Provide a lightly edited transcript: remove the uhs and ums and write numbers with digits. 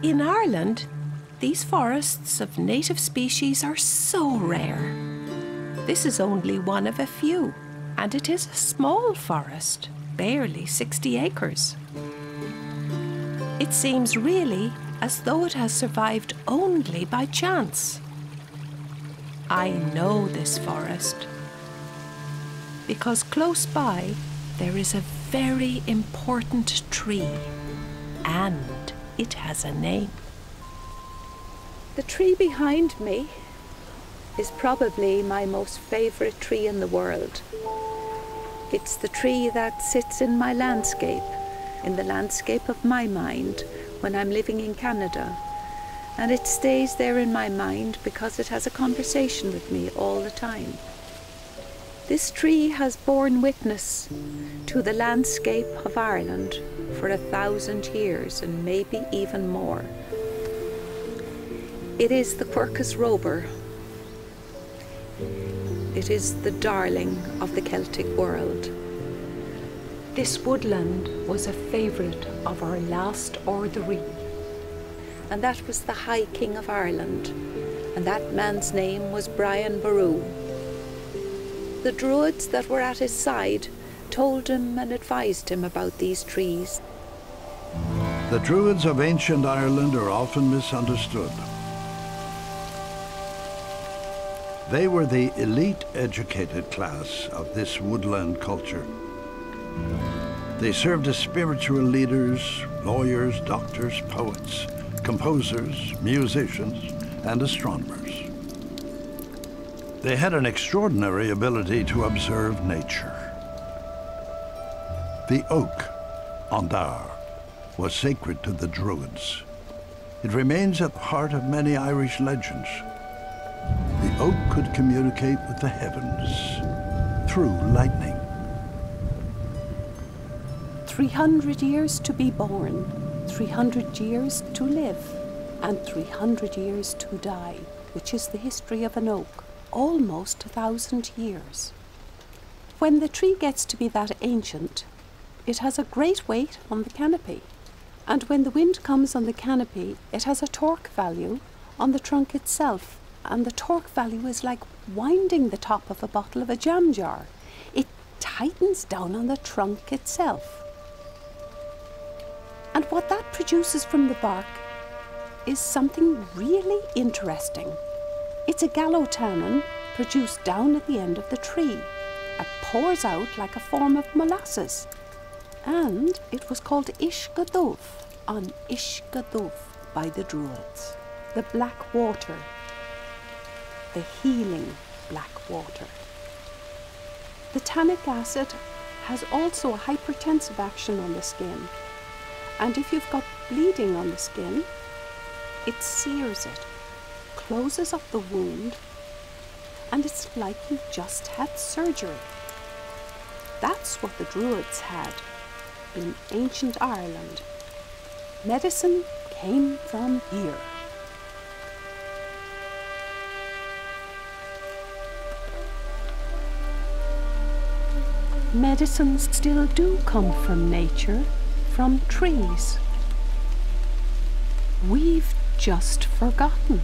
In Ireland, these forests of native species are so rare. This is only one of a few, and it is a small forest, barely 60 acres. It seems really as though it has survived only by chance. I know this forest, because close by there is a very important tree, and it has a name. The tree behind me is probably my most favourite tree in the world. It's the tree that sits in my landscape, in the landscape of my mind, when I'm living in Canada. And it stays there in my mind because it has a conversation with me all the time. This tree has borne witness to the landscape of Ireland for 1,000 years and maybe even more. It is the Quercus robur. It is the darling of the Celtic world. This woodland was a favourite of our last orrery. And that was the High King of Ireland, and that man's name was Brian Boru. The Druids that were at his side told him and advised him about these trees. The Druids of ancient Ireland are often misunderstood. They were the elite educated class of this woodland culture. They served as spiritual leaders, lawyers, doctors, poets, composers, musicians, and astronomers. They had an extraordinary ability to observe nature. The oak, Andaur, was sacred to the Druids. It remains at the heart of many Irish legends. The oak could communicate with the heavens through lightning. 300 years to be born. 300 years to live, and 300 years to die, which is the history of an oak, almost 1,000 years. When the tree gets to be that ancient, it has a great weight on the canopy, and when the wind comes on the canopy, it has a torque value on the trunk itself, and the torque value is like winding the top of a bottle of a jam jar. It tightens down on the trunk itself. And what that produces from the bark is something really interesting. It's a gallotannin produced down at the end of the tree. It pours out like a form of molasses. And it was called ishgaduf, on ishgaduf by the Druids. The black water, the healing black water. The tannic acid has also a hypertensive action on the skin. And if you've got bleeding on the skin, it sears it, closes up the wound, and it's like you've just had surgery. That's what the Druids had in ancient Ireland. Medicine came from here. Medicines still do come from nature. From trees. We've just forgotten.